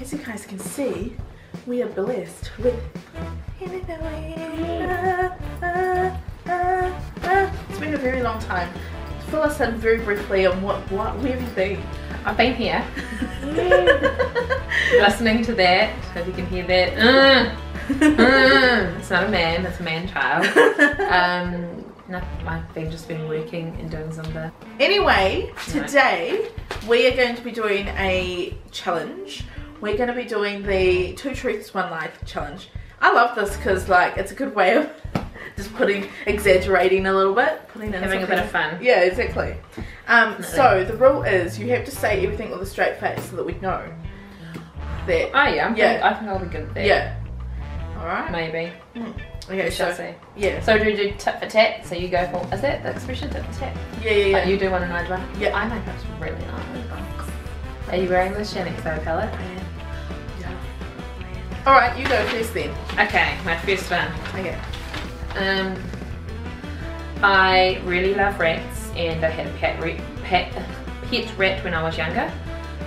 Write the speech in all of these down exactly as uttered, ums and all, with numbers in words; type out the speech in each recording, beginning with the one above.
As you guys can see, we are blessed with Hinenui. Ah, ah, ah, ah. It's been a very long time. Fill us in very briefly on what, what, where have you been? I've been here. Listening to that, if you can hear that. Uh, uh, it's not a man, it's a man child. Um, no, I've been just been working and doing something. Anyway, today we are going to be doing a challenge. We're going to be doing the Two Truths, One Lie challenge. I love this because, like, it's a good way of just putting, exaggerating a little bit. Putting in Having something. a bit of fun. Yeah, exactly. Um, so the rule is you have to say everything with a straight face so that we know that. Oh yeah, I'm yeah. Pretty, I think I'll be good at that. Yeah. Alright. Maybe. Mm. Okay, we shall so, see. Yeah. So do you do tit for tat? So you go for, is that the expression tit for tat? Yeah, yeah, yeah. Like you do one and I do one? Yeah. I make it's really nice. Are you wearing the Shaaanxo colour? Yeah. Alright, you go first then. Okay, my first one. Okay. Um, I really love rats, and I had a pet rat, pet, pet rat when I was younger.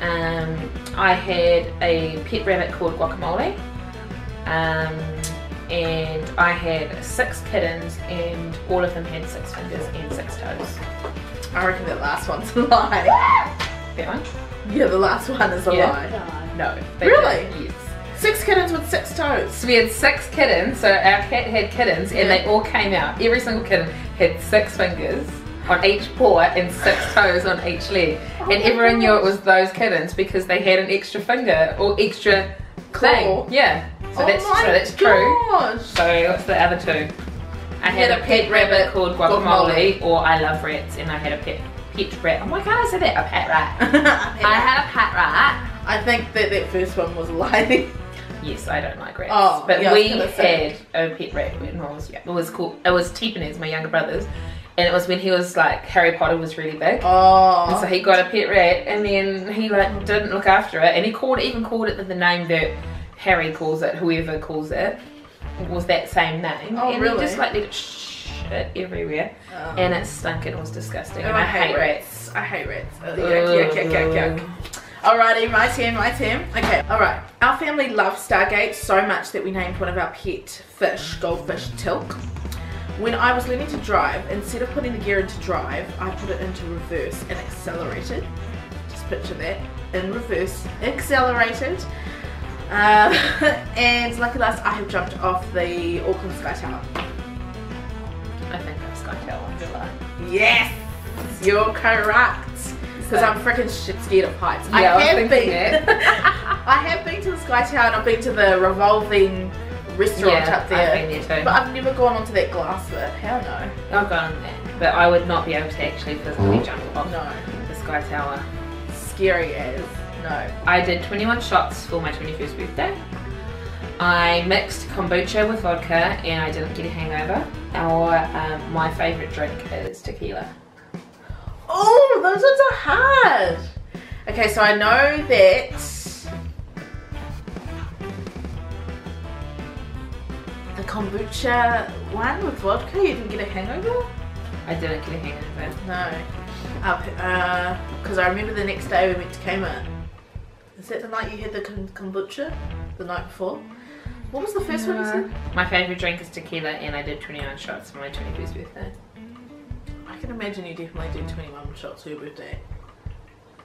Um, I had a pet rabbit called Guacamole, um, and I had six kittens, and all of them had six fingers and six toes. I reckon that last one's a lie. That one? Yeah, the last one is a yeah. lie. No. Really? Don't. Yes. Six kittens with six toes. So we had six kittens, so our cat had kittens, and yeah. they all came out. Every single kitten had six fingers on each paw and six toes on each leg. Oh, and everyone gosh. knew it was those kittens because they had an extra finger or extra claw. Thing. Yeah. So oh that's, my so that's gosh. true. So what's the other two? I had, had a pet, pet rabbit, rabbit called Guacamole, Guacamole, or I love rats, and I had a pet pet rat. Oh my god, I said that, a pet rat. a pet I had a pet rat. I think that that first one was a lie. Yes, I don't like rats, oh, but yeah, we had a pet rat when I was young. It was called, it was Tipanese, my younger brother's, and it was when he was like, Harry Potter was really big. Oh. And so he got a pet rat, and then he like didn't look after it, and he called, even called it the name that Harry calls it, whoever calls it, was that same name. Oh, and really? He just like let it shit everywhere, oh. and it stunk and it was disgusting, oh, and I, I hate, hate rats. rats. I hate rats. Oh, yuck, yuck, yuck, yuck, yuck. Alrighty, my turn, my turn. Okay, alright. Our family loved Stargate so much that we named one of our pet fish, goldfish, Tilk. When I was learning to drive, instead of putting the gear into drive, I put it into reverse and accelerated. Just picture that. In reverse, accelerated. Uh, and lucky last, I have jumped off the Auckland Sky Tower. I think I'm Sky Tower, good luck. Yes! You're correct. Because I'm freaking scared of heights. Yeah, I have been. I have been to the Sky Tower and I've been to the revolving restaurant yeah, up there. I've been there too. But I've never gone onto that glass bit. Hell no. I've gone on that. But I would not be able to actually physically jump off no. the Sky Tower. Scary as. No. I did twenty-one shots for my twenty-first birthday. I mixed kombucha with vodka and I didn't get a hangover. Or um, my favourite drink is tequila. Oh, those ones are hard. Okay, so I know that the kombucha one with vodka, you didn't get a hangover? I didn't get a hangover. No. Because uh, I remember the next day we went to Kmart. Is that the night you had the kombucha? The night before? What was the first uh, one you said? My favourite drink is tequila and I did twenty-nine shots for my twenty-first birthday. I can imagine you definitely did twenty-one shots for your birthday.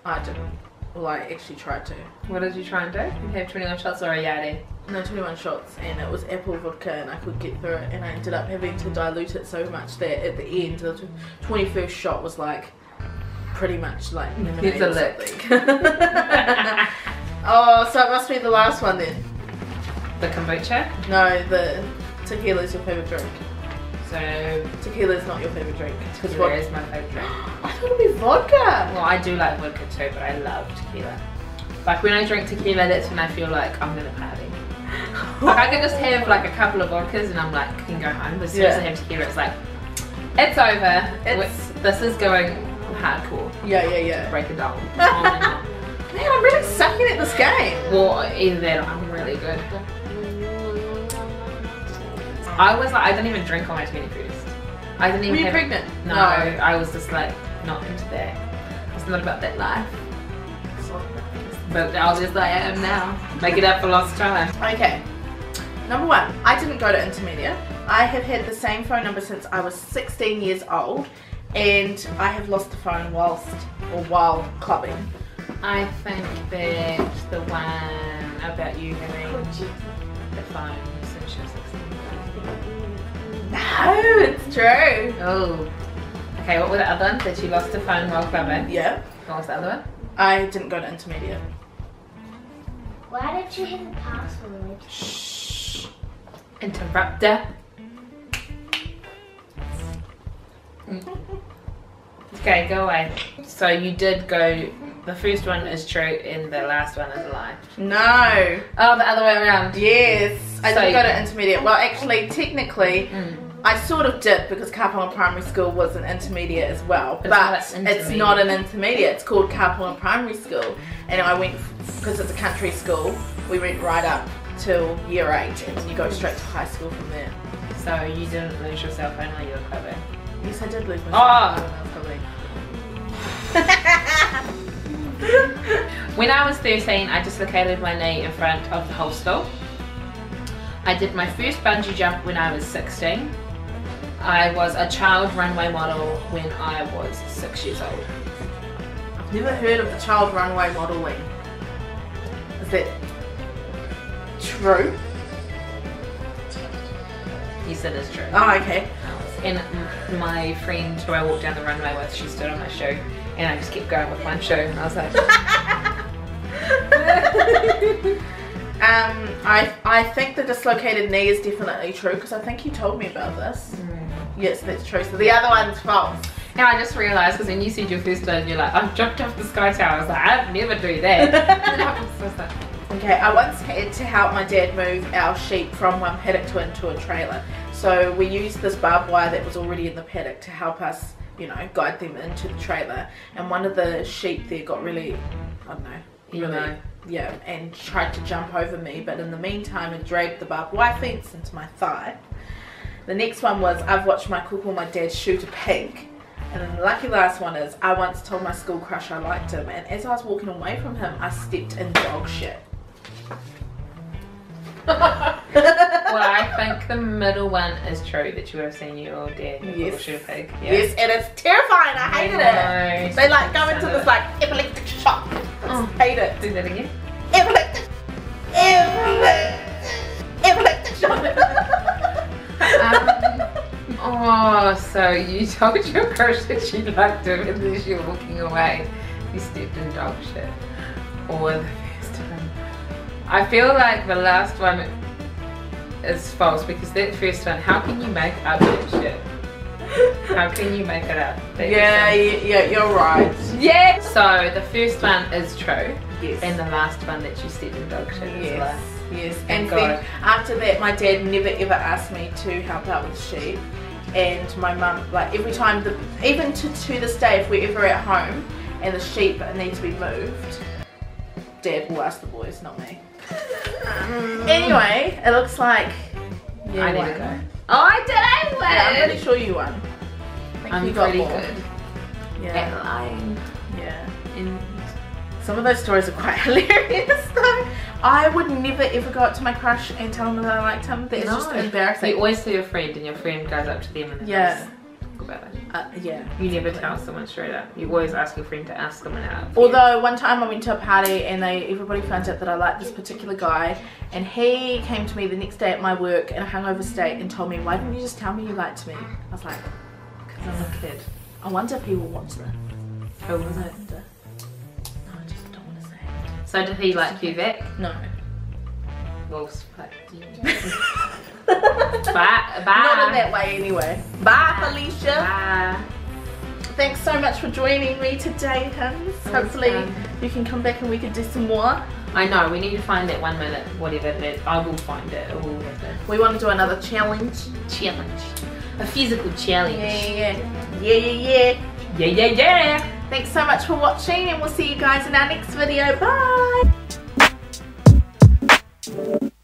I didn't. Well, I actually tried to. What did you try and do? You have twenty-one shots or a yardie? No, twenty-one shots, and it was apple vodka, and I could get through it, and I ended up having to dilute it so much that at the end, the twenty-first shot was like pretty much like lemonade or something. Oh, so it must be the last one then. The kombucha? No, the tequila is your favourite drink. So tequila is not your favourite drink. Tequila is my favourite drink. I thought it would be vodka. Well, I do like vodka too, but I love tequila. Like when I drink tequila, that's when I feel like I'm gonna party. Like I can just have like a couple of vodkas and I'm like can go home. But as soon yeah. as I have tequila, it's like it's over. It's We're, this is going hardcore. Yeah, yeah, yeah. Break it down. Man, I'm really sucking at this game. Well, either that, or I'm really good. I was like, I didn't even drink on my twenty-first. I didn't even. Were you have, pregnant? No, no, I was just like not into that. It's not about that life. It's not about that. but I was just like, I am now. Make it up for lost time. Okay, number one, I didn't go to intermediate. I have had the same phone number since I was sixteen years old, and I have lost the phone whilst or while clubbing. I think that the one about you having the phone since you were sixteen. No, it's true. Oh. Okay, what were the other ones? That you lost the phone while clubbing? Yeah. What was the other one? I didn't go to intermediate. Why did you have a password? Shh. Interrupter. Mm. Okay, go away. So you did go. The first one is true and the last one is a lie. No. Oh, the other way around. Yes. I so didn't go to intermediate. Well, actually, technically, mm. I sort of did, because Carpool Primary School was an intermediate as well. It's but not it's not an intermediate. It's called Carpool Primary School. And I went, because it's a country school, we went right up till year eight. And you go straight to high school from there. So you didn't lose your cell phone while you were clubbing? Yes, I did lose my cell phone. Oh! When I was thirteen, I dislocated my knee in front of the whole school. I did my first bungee jump when I was sixteen. I was a child runway model when I was six years old. I've never heard of the child runway modeling. Is that true? Yes, it is true. Oh, okay. And my friend who I walked down the runway with, she stood on my shoe. And I just kept going with one shoe, and I was like... um, I, I think the dislocated knee is definitely true, because I think you told me about this. Mm. Yes, that's true. So the other one's false. Now I just realised, because when you said your first one, you're like, I've jumped off the Sky Tower. I was like, I'd never do that. Okay, I once had to help my dad move our sheep from one paddock to into a trailer. So we used this barbed wire that was already in the paddock to help us, you know, guide them into the trailer, and one of the sheep there got really, I don't know, really, yeah, yeah, and tried to jump over me, but in the meantime it dragged the barbed wire fence into my thigh. The next one was, I've watched my kōkō, my dad, shoot a pig. And then the lucky last one is, I once told my school crush I liked him, and as I was walking away from him I stepped in dog shit. Well, I think the middle one is true, that you would have seen your dad. Yes. Shoot a pig. Yeah. Yes, and it's terrifying. I hated I it. They like go into this like epileptic shock. Oh. Hate it. Do that again. Epileptic. Epileptic. Epileptic shock. um, oh, so you told your crush that you liked him, and as you're walking away, you stepped in dog shit. Or the first time. I feel like the last one is false, because that first one, how can you make up that shit? How can you make it up? That yeah, yeah, you're right. Yeah! So the first one is true. Yes. And the last one that you said in dog shit is yes. Yes. And then after that, my dad never ever asked me to help out with sheep. And my mum, like every time, the, even to, to this day, if we're ever at home and the sheep need to be moved, Dad will ask the boys, not me. Anyway, it looks like you I won. Need to go. Oh, I did! I won! Yeah, I'm pretty sure you won. I think I'm you got pretty more. Good yeah. at lying. Yeah. And some of those stories are quite hilarious though. I would never ever go up to my crush and tell him that I liked him. That's no. just embarrassing. So you always see your friend and your friend goes up to them and yeah. about it. Uh, yeah. You never tell someone straight up. You always ask your friend to ask someone out. Although one time I went to a party and they everybody found out that I liked this particular guy, and he came to me the next day at my work in a hungover state and told me, why didn't you just tell me you liked me? I was like, because I'm a kid. I wonder if he will watch that. Who was it? No, I just don't want to say it. So did he like you back? No. Wolf's well, fucked. Bye. Bye. Not in that way anyway. Bye, bye. Felicia. Bye. Thanks so much for joining me today, Hins. Hopefully fun. You can come back and we can do some more. I know, we need to find that one minute, whatever that I will find it. I will have it. We want to do another challenge. Challenge. A physical challenge. Yeah, yeah, yeah. Yeah, yeah, yeah. Yeah, yeah, yeah. Thanks so much for watching, and we'll see you guys in our next video. Bye.